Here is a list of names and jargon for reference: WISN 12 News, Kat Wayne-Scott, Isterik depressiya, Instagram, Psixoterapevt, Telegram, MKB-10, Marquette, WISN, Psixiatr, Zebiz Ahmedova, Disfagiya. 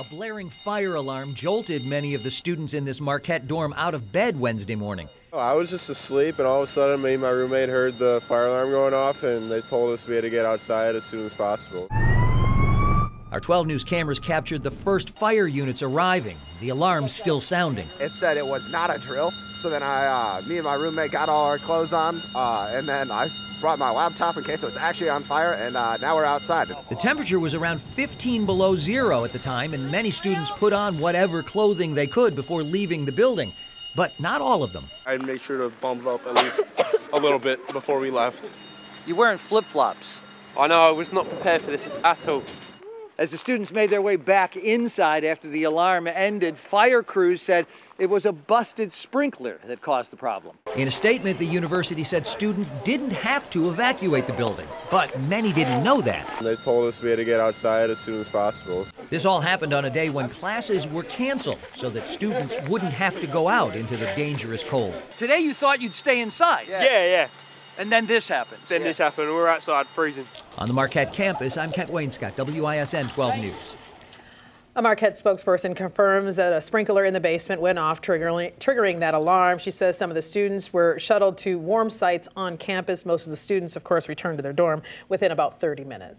A blaring fire alarm jolted many of the students in this Marquette dorm out of bed Wednesday morning. I was just asleep, and all of a sudden me and my roommate heard the fire alarm going off, and they told us we had to get outside as soon as possible. Our 12 News cameras captured the first fire units arriving, the alarm still sounding. It said it was not a drill, so then me and my roommate got all our clothes on, and then I brought my laptop in case it was actually on fire, and now we're outside. The temperature was around 15 below zero at the time, and many students put on whatever clothing they could before leaving the building, but not all of them. I'd make sure to bump up at least a little bit before we left. You're wearing flip-flops. I know, I was not prepared for this at all. As the students made their way back inside after the alarm ended, fire crews said it was a busted sprinkler that caused the problem. In a statement, the university said students didn't have to evacuate the building, but many didn't know that. They told us we had to get outside as soon as possible. This all happened on a day when classes were canceled so that students wouldn't have to go out into the dangerous cold. Today you thought you'd stay inside. Yeah. And then this happens. This happened, we're outside freezing. On the Marquette campus, I'm Kat Wayne-Scott, WISN 12 News. A Marquette spokesperson confirms that a sprinkler in the basement went off, triggering that alarm. She says some of the students were shuttled to warm sites on campus. Most of the students, of course, returned to their dorm within about 30 minutes.